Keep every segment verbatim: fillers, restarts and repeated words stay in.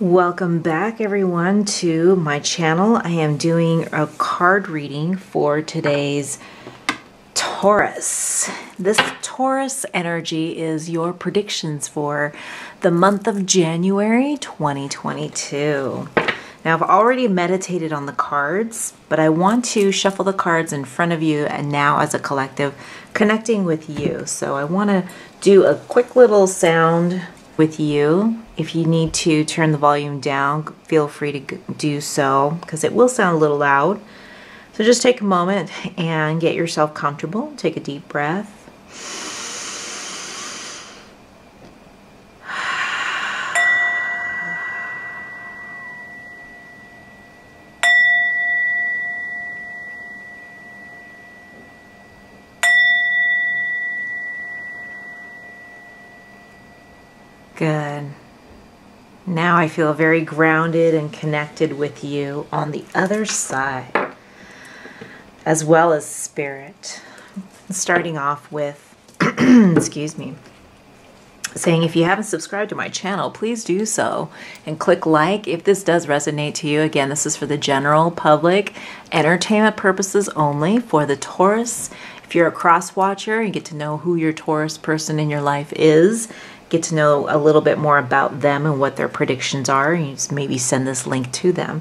Welcome back everyone to my channel. I am doing a card reading for today's Taurus. This Taurus energy is your predictions for the month of January twenty twenty-two. Now I've already meditated on the cards, but I want to shuffle the cards in front of you and now as a collective connecting with you. So I want to do a quick little sound with you. If you need to turn the volume down, feel free to do so because it will sound a little loud. So just take a moment and get yourself comfortable. Take a deep breath. Good. Now I feel very grounded and connected with you on the other side, as well as spirit. Starting off with, excuse me, saying if you haven't subscribed to my channel, please do so and click like if this does resonate to you. Again, this is for the general public, entertainment purposes only, for the Taurus. If you're a cross watcher, you get to know who your Taurus person in your life is. Get to know a little bit more about them and what their predictions are. You just maybe send this link to them.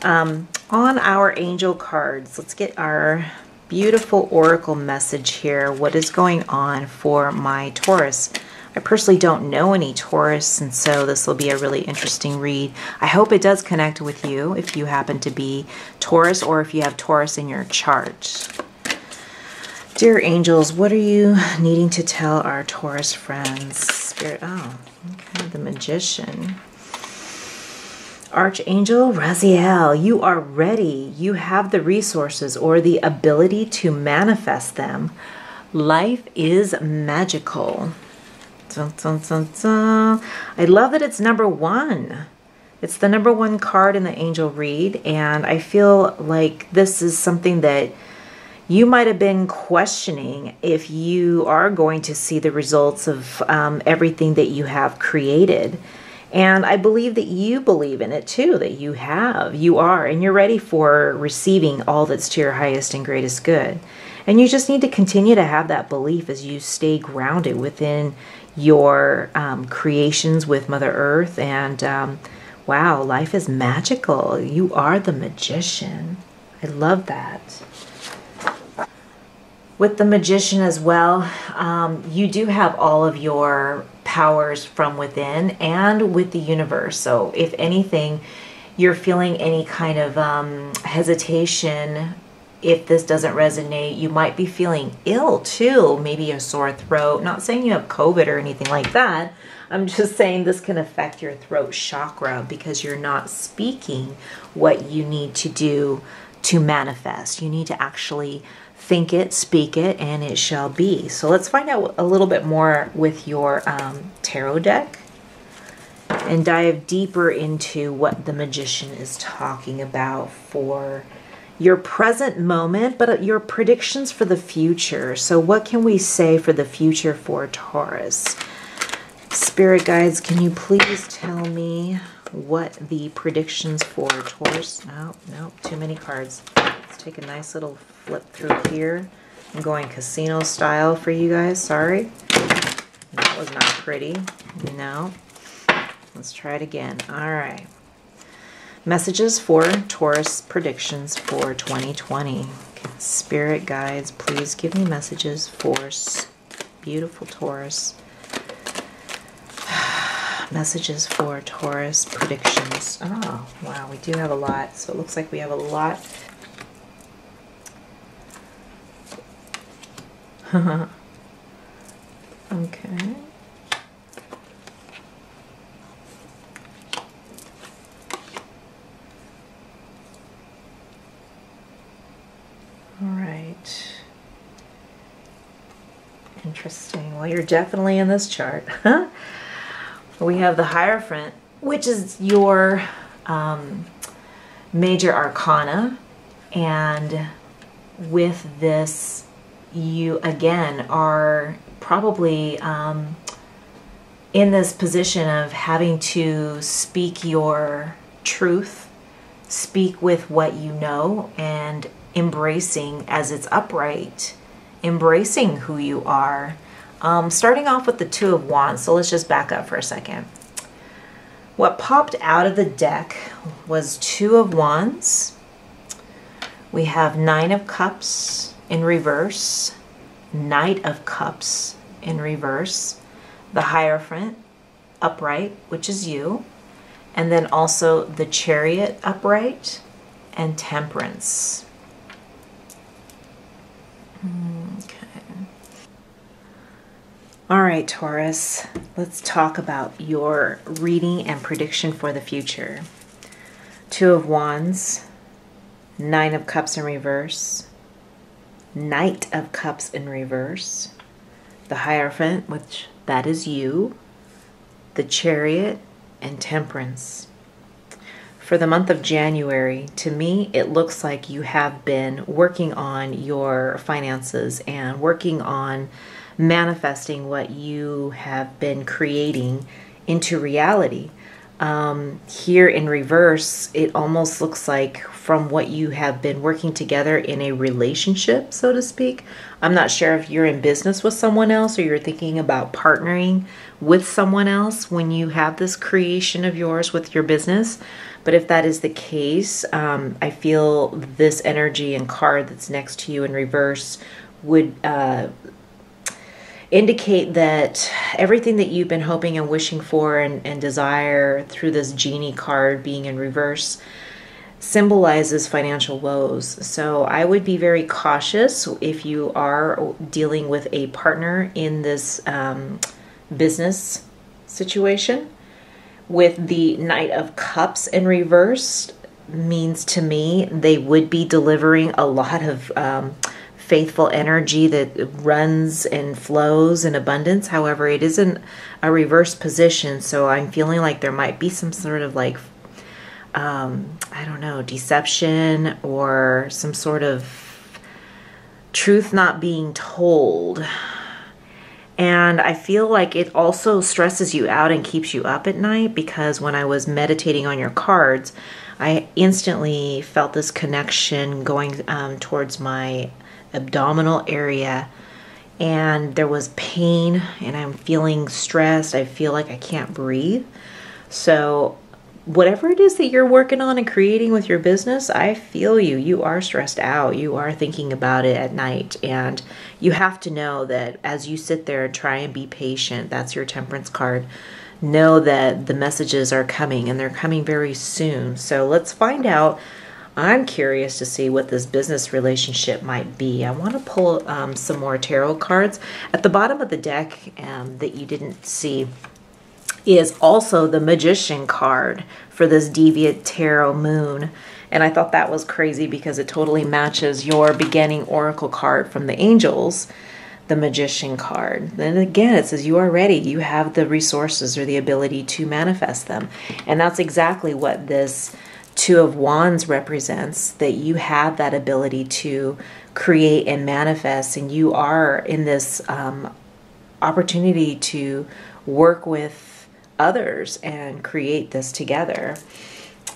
Um, on our angel cards, let's get our beautiful oracle message here. What is going on for my Taurus? I personally don't know any Taurus, and so this will be a really interesting read. I hope it does connect with you if you happen to be Taurus or if you have Taurus in your chart. Dear angels, what are you needing to tell our Taurus friends? Spirit, oh, okay, the magician. Archangel Raziel, you are ready. You have the resources or the ability to manifest them. Life is magical. Dun, dun, dun, dun. I love that it's number one. It's the number one card in the angel read, and I feel like this is something that you might have been questioning if you are going to see the results of um, everything that you have created. And I believe that you believe in it too, that you have, you are, and you're ready for receiving all that's to your highest and greatest good. And you just need to continue to have that belief as you stay grounded within your um, creations with Mother Earth. And um, wow, life is magical. You are the magician. I love that. With the magician as well, um, you do have all of your powers from within and with the universe. So if anything, you're feeling any kind of um, hesitation, if this doesn't resonate, you might be feeling ill too, maybe a sore throat. Not saying you have COVID or anything like that. I'm just saying this can affect your throat chakra because you're not speaking what you need to do to manifest. You need to actually think it, speak it, and it shall be. So let's find out a little bit more with your um, tarot deck and dive deeper into what the magician is talking about for your present moment, but your predictions for the future. So what can we say for the future for Taurus? Spirit guides, can you please tell me what the predictions for Taurus? No, no, too many cards. Let's take a nice little flip through here. I'm going casino style for you guys. Sorry. That was not pretty. No. Let's try it again. All right. Messages for Taurus predictions for twenty twenty. Spirit guides, please give me messages for beautiful Taurus. Messages for Taurus predictions. Oh, wow, we do have a lot. So it looks like we have a lot. Okay. All right. Interesting. Well, you're definitely in this chart, huh? We have the Hierophant, which is your um, major arcana, and with this you again are probably um, in this position of having to speak your truth, speak with what you know, and embracing as it's upright, embracing who you are. Um, starting off with the Two of Wands, so let's just back up for a second. What popped out of the deck was Two of Wands. We have Nine of Cups in reverse, Knight of Cups in reverse, the Hierophant upright, which is you, and then also the Chariot upright, and Temperance. Okay. All right, Taurus, let's talk about your reading and prediction for the future. Two of Wands, Nine of Cups in reverse, Knight of Cups in reverse, the Hierophant, which that is you, the Chariot, and Temperance. For the month of January, to me, it looks like you have been working on your finances and working on manifesting what you have been creating into reality. Um, here in reverse, it almost looks like from what you have been working together in a relationship, so to speak. I'm not sure if you're in business with someone else or you're thinking about partnering with someone else when you have this creation of yours with your business. But if that is the case, um, I feel this energy and card that's next to you in reverse would uh, indicate that everything that you've been hoping and wishing for and, and desire through this Genie card being in reverse symbolizes financial woes. So I would be very cautious if you are dealing with a partner in this um, business situation. With the Knight of Cups in reverse means to me they would be delivering a lot of um, faithful energy that runs and flows in abundance. However, it isn't a reverse position, so I'm feeling like there might be some sort of like, um, I don't know, deception or some sort of truth not being told. And I feel like it also stresses you out and keeps you up at night, because when I was meditating on your cards, I instantly felt this connection going um, towards my abdominal area, and there was pain, and I'm feeling stressed. I feel like I can't breathe. So whatever it is that you're working on and creating with your business, I feel you. You are stressed out. You are thinking about it at night, and you have to know that as you sit there and try and be patient, that's your Temperance card. Know that the messages are coming, and they're coming very soon. So let's find out. I'm curious to see what this business relationship might be. I want to pull um, some more tarot cards. At the bottom of the deck um, that you didn't see is also the Magician card for this Deviant Tarot Moon. And I thought that was crazy because it totally matches your beginning oracle card from the angels, the Magician card. Then again, it says you are ready. You have the resources or the ability to manifest them. And that's exactly what this Two of Wands represents, that you have that ability to create and manifest, and you are in this um, opportunity to work with others and create this together.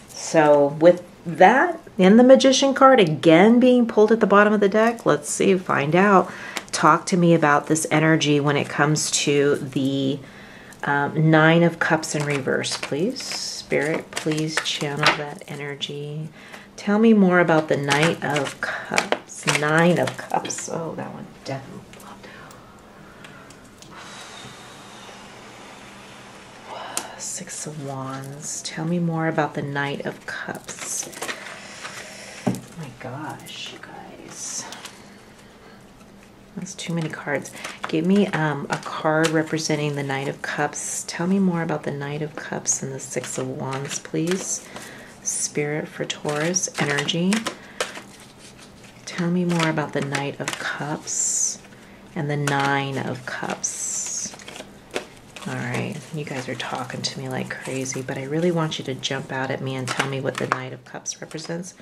So with that and the Magician card again being pulled at the bottom of the deck, let's see, find out. Talk to me about this energy when it comes to the um, Nine of Cups in reverse, please. Spirit, please channel that energy. Tell me more about the Knight of Cups. Nine of Cups. Oh, that one definitely popped out. Six of Wands. Tell me more about the Knight of Cups. Oh my gosh, you guys. That's too many cards. Give me um, a card representing the Knight of Cups. Tell me more about the Knight of Cups and the Six of Wands, please. Spirit, for Taurus energy. Tell me more about the Knight of Cups and the Nine of Cups. All right, you guys are talking to me like crazy, but I really want you to jump out at me and tell me what the Knight of Cups represents.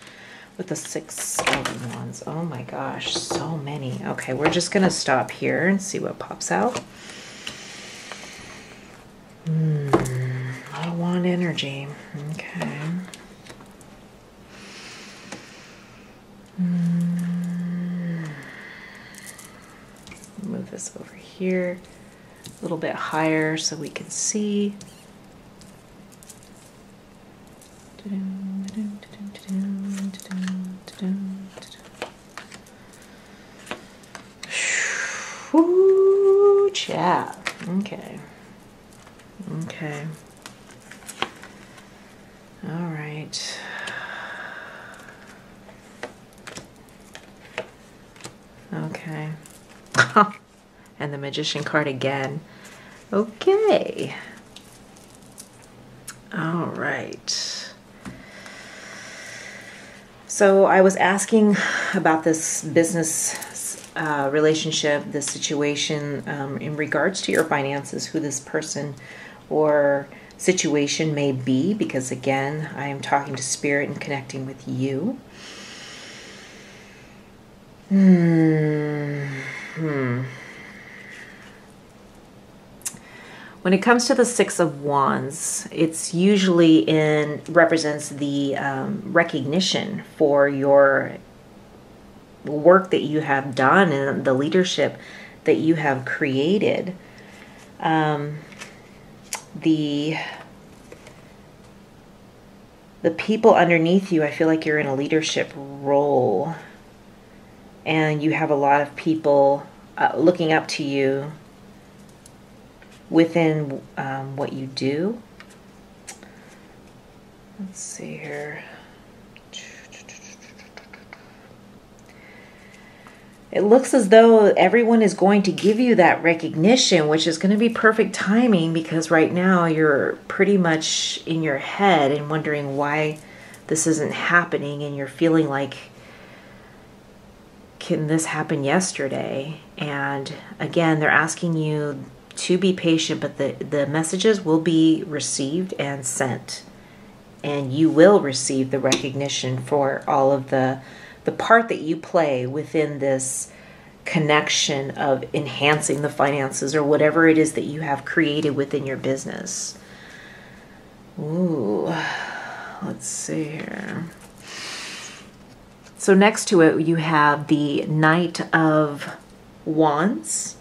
With the Six of Wands. Oh my gosh, so many. Okay, we're just gonna stop here and see what pops out. Hmm, I want energy. Okay. Hmm. Move this over here a little bit higher so we can see. Ooh, yeah. Okay. Okay. All right. Okay. And the Magician card again. Okay. All right. So I was asking about this business uh, relationship, this situation um, in regards to your finances, who this person or situation may be, because again, I am talking to spirit and connecting with you. Hmm. Hmm. When it comes to the Six of Wands, it's usually in represents the um, recognition for your work that you have done and the leadership that you have created. Um, the the people underneath you, I feel like you're in a leadership role, and you have a lot of people uh, looking up to you within um, what you do. Let's see here. It looks as though everyone is going to give you that recognition, which is going to be perfect timing, because right now you're pretty much in your head and wondering why this isn't happening, and you're feeling like, can this happen yesterday? And again, they're asking you to be patient, but the, the messages will be received and sent, and you will receive the recognition for all of the, the part that you play within this connection of enhancing the finances or whatever it is that you have created within your business. Ooh, let's see here. So next to it, you have the Knight of Wands.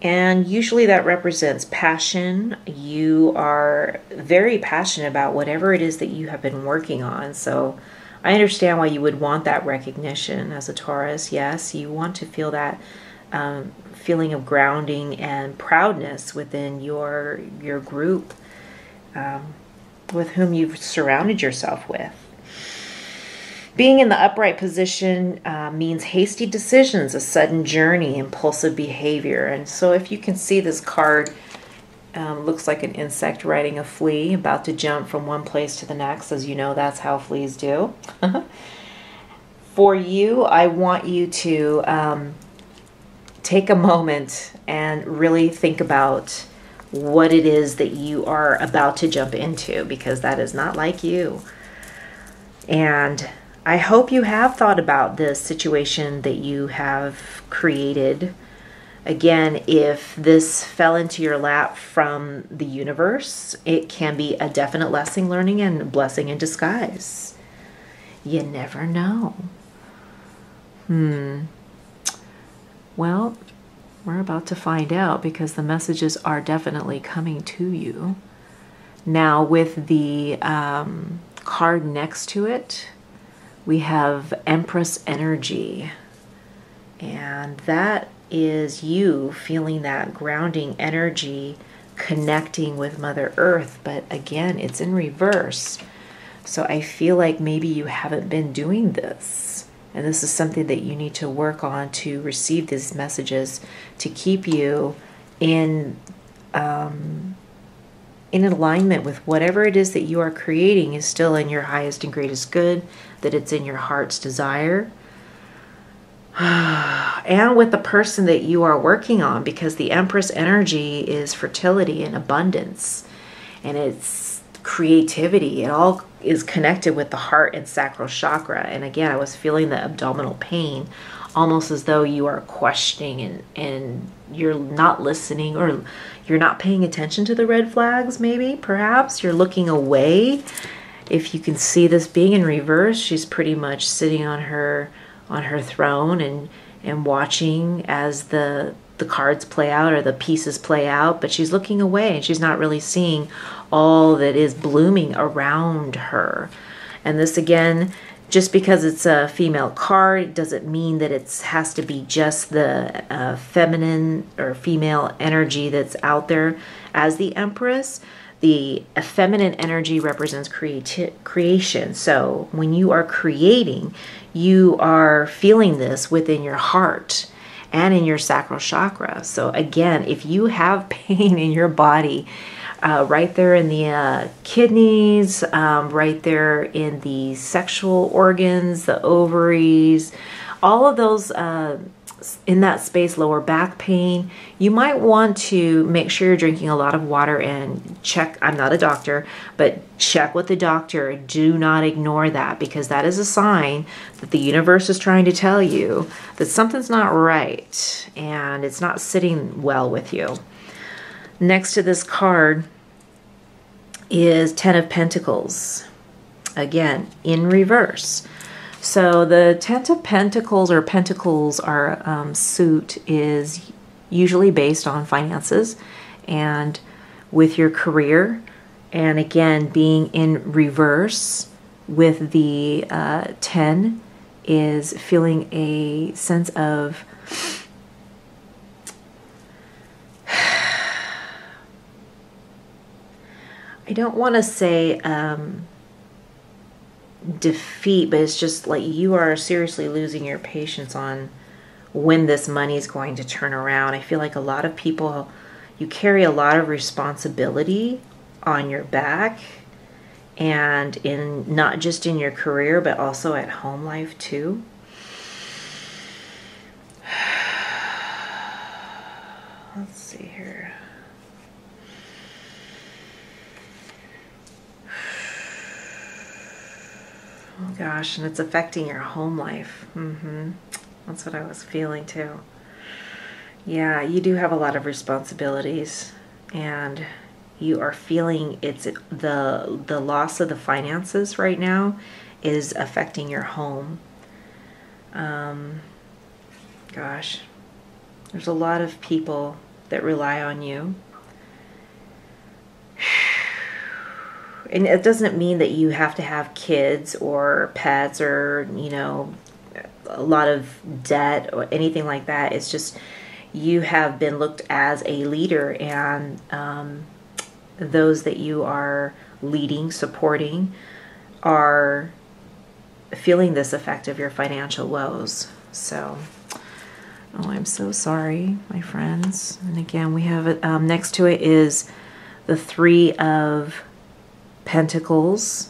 And usually that represents passion. You are very passionate about whatever it is that you have been working on. So I understand why you would want that recognition as a Taurus. Yes, you want to feel that um, feeling of grounding and proudness within your, your group um, with whom you've surrounded yourself with. Being in the upright position uh, means hasty decisions, a sudden journey, impulsive behavior. And so if you can see, this card um, looks like an insect riding a flea, about to jump from one place to the next. As you know, that's how fleas do. For you, I want you to um, take a moment and really think about what it is that you are about to jump into, because that is not like you. And I hope you have thought about this situation that you have created. Again, if this fell into your lap from the universe, it can be a definite lesson learning and blessing in disguise. You never know. Hmm. Well, we're about to find out, because the messages are definitely coming to you. Now with the um, card next to it, we have Empress energy, and that is you feeling that grounding energy, connecting with Mother Earth, but again, it's in reverse. So I feel like maybe you haven't been doing this, and this is something that you need to work on to receive these messages, to keep you in um in alignment with whatever it is that you are creating is still in your highest and greatest good, that it's in your heart's desire. And with the person that you are working on, because the Empress energy is fertility and abundance, and it's creativity. It all is connected with the heart and sacral chakra. And again, I was feeling the abdominal pain almost as though you are questioning and, and you're not listening, or you're not paying attention to the red flags, maybe, perhaps. You're looking away. If you can see this being in reverse, she's pretty much sitting on her on her throne and, and watching as the, the cards play out or the pieces play out, but she's looking away and she's not really seeing all that is blooming around her. And this, again, just because it's a female card doesn't mean that it has to be just the uh, feminine or female energy that's out there as the Empress. The feminine energy represents creation. So when you are creating, you are feeling this within your heart and in your sacral chakra. So again, if you have pain in your body, Uh, right there in the uh, kidneys, um, right there in the sexual organs, the ovaries, all of those uh, in that space, lower back pain, you might want to make sure you're drinking a lot of water and check. I'm not a doctor, but check with the doctor. Do not ignore that, because that is a sign that the universe is trying to tell you that something's not right and it's not sitting well with you. Next to this card is Ten of Pentacles, again, in reverse. So the Ten of Pentacles, or Pentacles, our um, suit is usually based on finances and with your career. And again, being in reverse with the uh, ten is feeling a sense of I don't want to say um, defeat, but it's just like you are seriously losing your patience on when this money is going to turn around. I feel like a lot of people, you carry a lot of responsibility on your back, and in not just in your career, but also at home life too. Let's see here. Oh gosh, and it's affecting your home life. Mm-hmm. That's what I was feeling too. Yeah, you do have a lot of responsibilities, and you are feeling it's the the loss of the finances right now is affecting your home. Um, gosh, there's a lot of people that rely on you. And it doesn't mean that you have to have kids or pets or, you know, a lot of debt or anything like that. It's just you have been looked as a leader, and um, those that you are leading, supporting, are feeling this effect of your financial woes. So, oh, I'm so sorry, my friends. And again, we have um, next to it is the Three of Pentacles,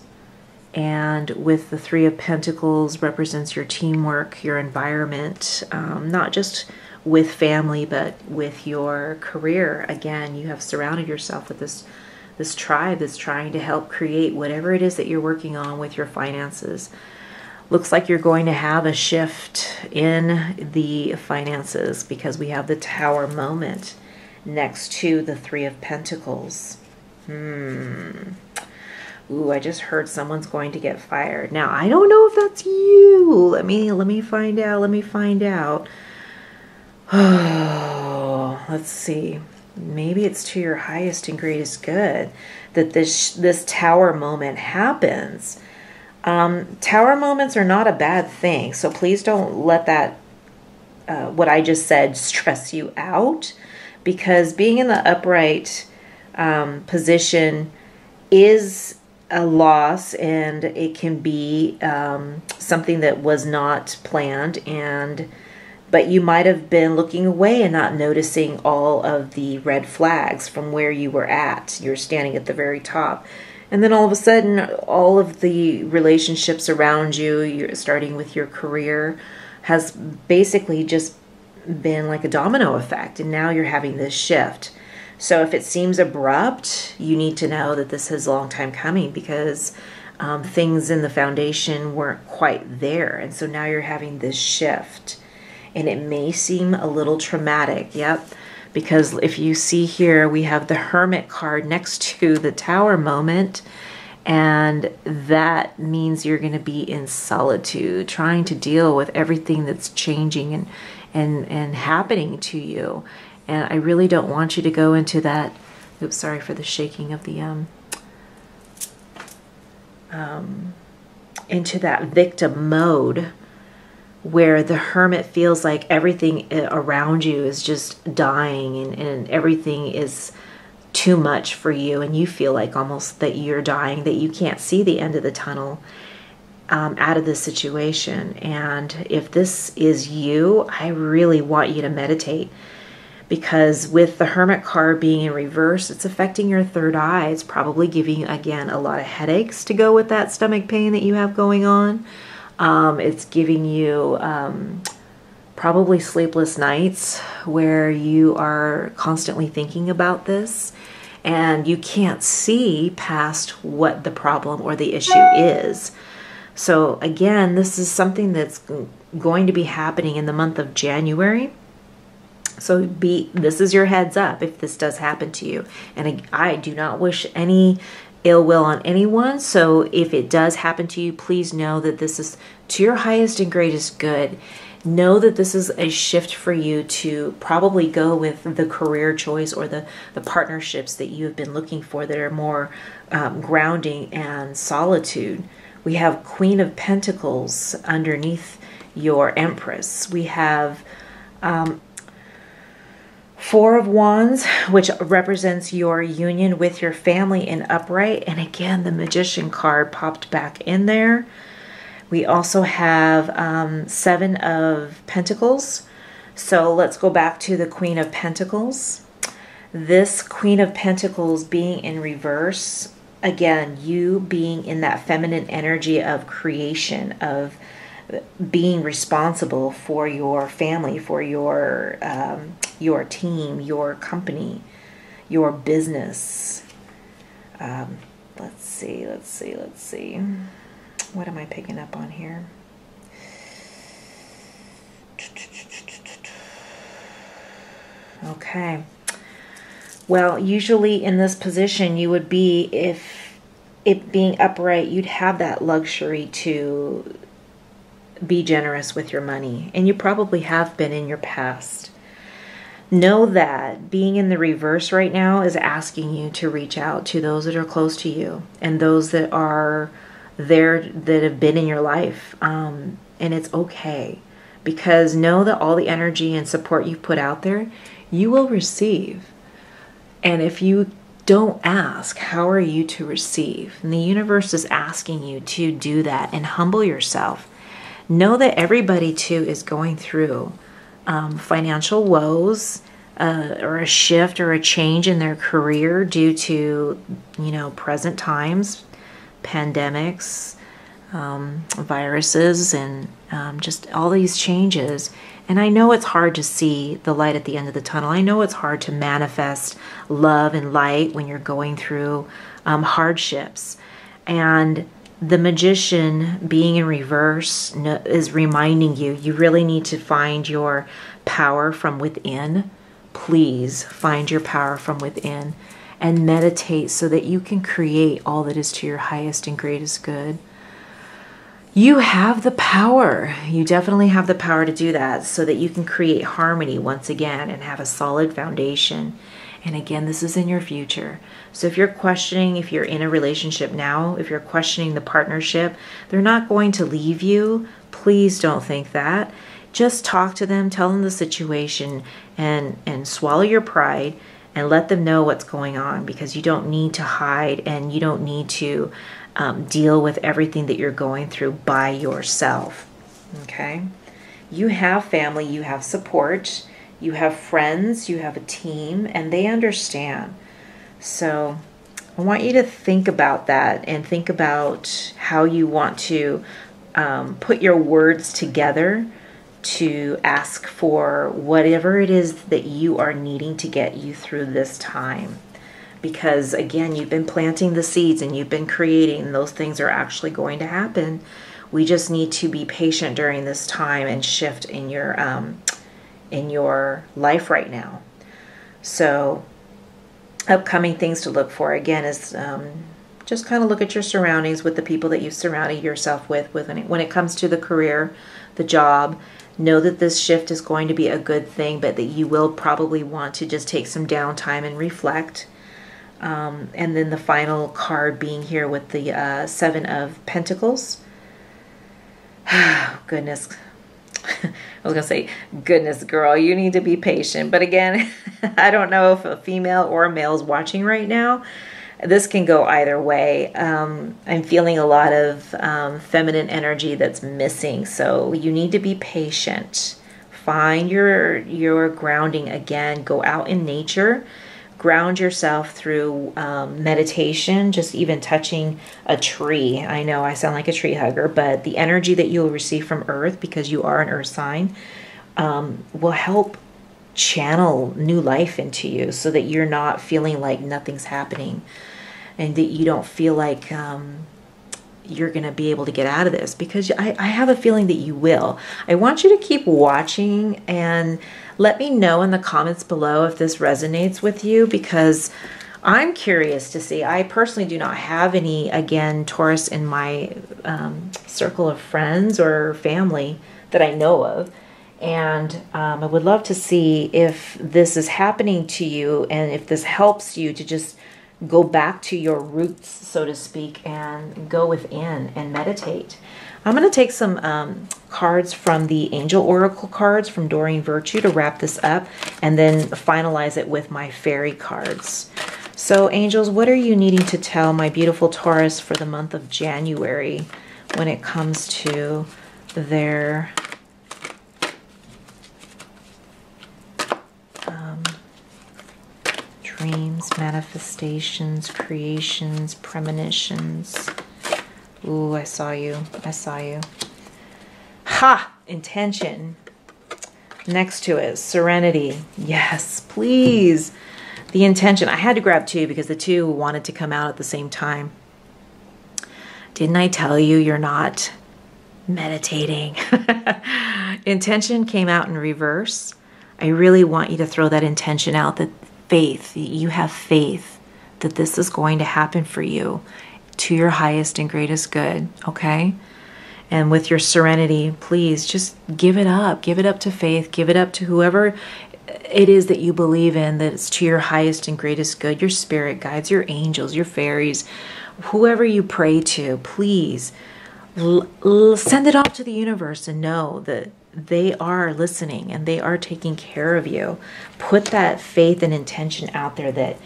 and with the Three of Pentacles represents your teamwork, your environment, um, not just with family, but with your career. Again, you have surrounded yourself with this this tribe that's trying to help create whatever it is that you're working on with your finances. Looks like you're going to have a shift in the finances, because we have the Tower moment next to the Three of Pentacles. Hmm. Ooh, I just heard someone's going to get fired. Now, I don't know if that's you. Let me, let me find out. Let me find out. Oh, let's see. Maybe it's to your highest and greatest good that this, this tower moment happens. Um, tower moments are not a bad thing. So please don't let that, uh, what I just said, stress you out, because being in the upright um, position is a loss, and it can be um, something that was not planned, and but you might have been looking away and not noticing all of the red flags from where you were at. You're standing at the very top, and then all of a sudden all of the relationships around you, you're starting with your career, has basically just been like a domino effect, and now you're having this shift. So if it seems abrupt, you need to know that this is a long time coming, because um, things in the foundation weren't quite there. And so now you're having this shift. and it may seem a little traumatic. Yep. Because if you see here, we have the Hermit card next to the Tower moment. And that means you're going to be in solitude, trying to deal with everything that's changing and, and, and happening to you. And I really don't want you to go into that. Oops, sorry for the shaking of the, um, um, into that victim mode where the Hermit feels like everything around you is just dying and, and everything is too much for you, and you feel like almost that you're dying, that you can't see the end of the tunnel um, out of this situation. And if this is you, I really want you to meditate, because with the Hermit card being in reverse, it's affecting your third eye. It's probably giving you, again, a lot of headaches to go with that stomach pain that you have going on. Um, it's giving you um, probably sleepless nights where you are constantly thinking about this and you can't see past what the problem or the issue is. So again, this is something that's going to be happening in the month of January. So be, this is your heads up if this does happen to you. And I, I do not wish any ill will on anyone. So if it does happen to you, please know that this is to your highest and greatest good. Know that this is a shift for you to probably go with the career choice or the, the partnerships that you have been looking for that are more um, grounding and solitude. We have Queen of Pentacles underneath your Empress. We have um, Four of Wands, which represents your union with your family in upright. And again, the Magician card popped back in there. We also have um, Seven of Pentacles. So let's go back to the Queen of Pentacles. This Queen of Pentacles being in reverse, again, you being in that feminine energy of creation, of being responsible for your family, for your um, your team, your company, your business. Um, let's see, let's see, let's see. What am I picking up on here? Okay. Well, usually in this position, you would be, if it being upright, you'd have that luxury to be generous with your money, and you probably have been in your past. Know that being in the reverse right now is asking you to reach out to those that are close to you and those that are there, that have been in your life, um, and it's okay, because know that all the energy and support you've put out there, you will receive. And if you don't ask, how are you to receive? And the universe is asking you to do that and humble yourself. Know that everybody too is going through um, financial woes, uh, or a shift or a change in their career due to, you know, present times, pandemics, um, viruses, and um, just all these changes. And I know it's hard to see the light at the end of the tunnel. I know it's hard to manifest love and light when you're going through um, hardships. And the Magician being in reverse is reminding you, you really need to find your power from within. Please find your power from within and meditate so that you can create all that is to your highest and greatest good. You have the power. You definitely have the power to do that so that you can create harmony once again and have a solid foundation. And again, this is in your future. So if you're questioning, if you're in a relationship now, if you're questioning the partnership, they're not going to leave you. Please don't think that. Just talk to them, tell them the situation, and, and swallow your pride and let them know what's going on, because you don't need to hide and you don't need to um, deal with everything that you're going through by yourself, okay? You have family, you have support. You have friends, you have a team, and they understand. So I want you to think about that and think about how you want to um, put your words together to ask for whatever it is that you are needing to get you through this time. Because again, you've been planting the seeds and you've been creating, and those things are actually going to happen. We just need to be patient during this time and shift in your um, in your life right now. So upcoming things to look for, again, is um, just kind of look at your surroundings with the people that you've surrounded yourself with. with when, it, when it comes to the career, the job, know that this shift is going to be a good thing, but that you will probably want to just take some downtime and reflect. Um, and then the final card being here with the uh, Seven of Pentacles. Goodness. I was going to say, goodness, girl, you need to be patient. But again, I don't know if a female or a male is watching right now. This can go either way. Um, I'm feeling a lot of um, feminine energy that's missing. So you need to be patient. Find your, your grounding again. Go out in nature. Ground yourself through um, meditation, just even touching a tree. I know I sound like a tree hugger, but the energy that you'll receive from Earth, because you are an Earth sign, um, will help channel new life into you so that you're not feeling like nothing's happening and that you don't feel like um, you're going to be able to get out of this, because I, I have a feeling that you will. I want you to keep watching and let me know in the comments below if this resonates with you, because I'm curious to see. I personally do not have any, again, Taurus in my um, circle of friends or family that I know of. And um, I would love to see if this is happening to you and if this helps you to just go back to your roots, so to speak, and go within and meditate. I'm going to take some um, cards from the Angel Oracle cards from Doreen Virtue to wrap this up and then finalize it with my fairy cards. So angels, what are you needing to tell my beautiful Taurus for the month of January when it comes to their um, dreams, manifestations, creations, premonitions? Ooh, I saw you. I saw you. Ha! Intention. Next to it, serenity. Yes, please. The intention. I had to grab two because the two wanted to come out at the same time. Didn't I tell you you're not meditating? Intention came out in reverse. I really want you to throw that intention out, that faith, you have faith that this is going to happen for you, to your highest and greatest good, okay? And with your serenity, please just give it up. Give it up to faith. Give it up to whoever it is that you believe in, that it's to your highest and greatest good. Your spirit guides, your angels, your fairies, whoever you pray to, please l l send it off to the universe and know that they are listening and they are taking care of you. Put that faith and intention out there that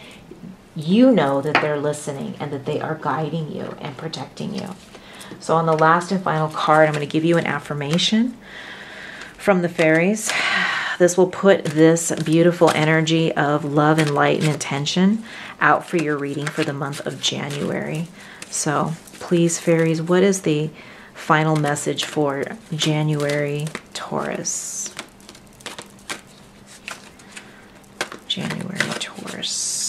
you know that they're listening and that they are guiding you and protecting you. So on the last and final card, I'm going to give you an affirmation from the fairies. This will put this beautiful energy of love and light and intention out for your reading for the month of January. So please, fairies, what is the final message for January Taurus? January Taurus.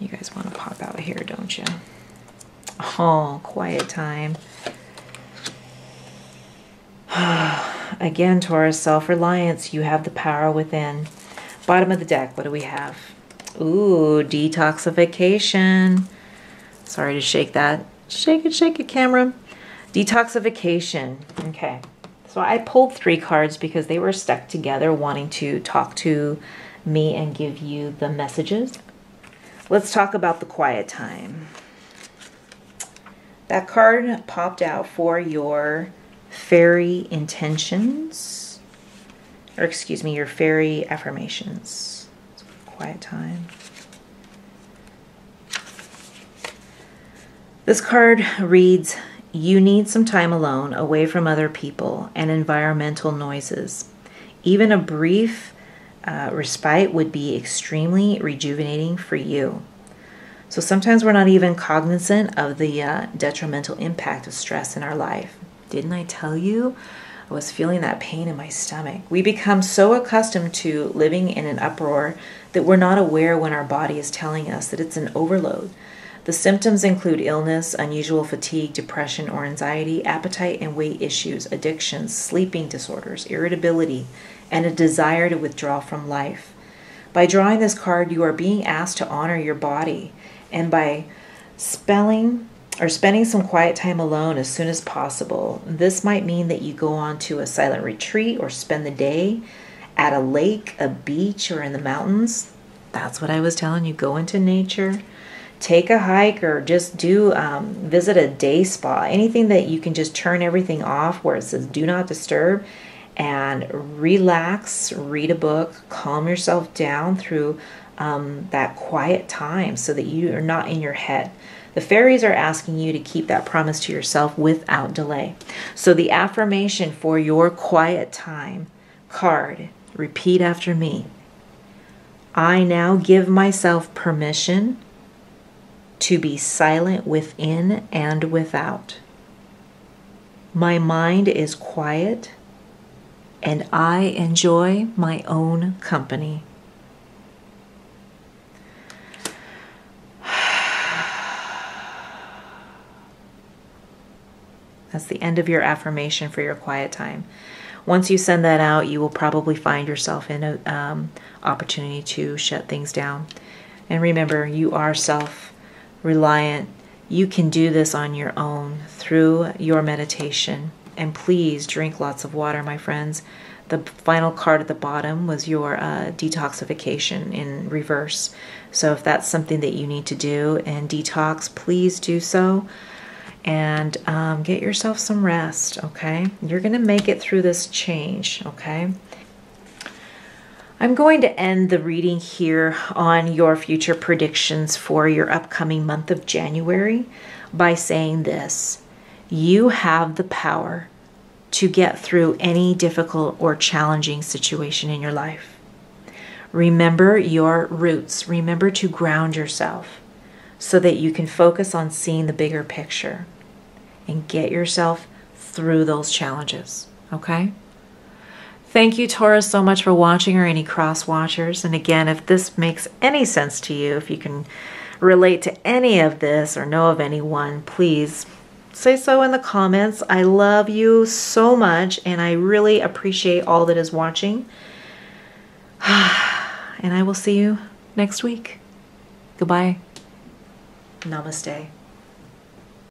You guys want to pop out here, don't you? Oh, quiet time. Again, Taurus, self-reliance. You have the power within. Bottom of the deck, what do we have? Ooh, detoxification. Sorry to shake that. Shake it, shake it, camera. Detoxification. Okay. So I pulled three cards because they were stuck together wanting to talk to me and give you the messages. Let's talk about the quiet time. That card popped out for your fairy intentions, or excuse me, your fairy affirmations. Quiet time. This card reads, you need some time alone, away from other people and environmental noises. Even a brief Uh, respite would be extremely rejuvenating for you. So sometimes we're not even cognizant of the uh, detrimental impact of stress in our life. Didn't I tell you? I was feeling that pain in my stomach. We become so accustomed to living in an uproar that we're not aware when our body is telling us that it's an overload. The symptoms include illness, unusual fatigue, depression or anxiety, appetite and weight issues, addictions, sleeping disorders, irritability, and a desire to withdraw from life. By drawing this card, you are being asked to honor your body, and by spelling or spending some quiet time alone as soon as possible. This might mean that you go on to a silent retreat or spend the day at a lake, a beach, or in the mountains. That's what I was telling you. Go into nature, take a hike, or just do um, visit a day spa. Anything that you can just turn everything off where it says do not disturb and relax, read a book, calm yourself down through um, that quiet time so that you are not in your head. The fairies are asking you to keep that promise to yourself without delay. So the affirmation for your quiet time card, repeat after me. I now give myself permission to be silent within and without. My mind is quiet and I enjoy my own company. That's the end of your affirmation for your quiet time. Once you send that out, you will probably find yourself in an um, opportunity to shut things down. And remember, you are self-reliant. You can do this on your own through your meditation. And please drink lots of water, my friends. The final card at the bottom was your uh, detoxification in reverse. So if that's something that you need to do and detox, please do so. And um, get yourself some rest, okay? You're going to make it through this change, okay? I'm going to end the reading here on your future predictions for your upcoming month of January by saying this. You have the power to get through any difficult or challenging situation in your life. Remember your roots. Remember to ground yourself so that you can focus on seeing the bigger picture and get yourself through those challenges, okay? Thank you, Taurus, so much for watching, or any cross watchers. And again, if this makes any sense to you, if you can relate to any of this or know of anyone, please say so in the comments. I love you so much, and I really appreciate all that is watching. And I will see you next week. Goodbye. Namaste.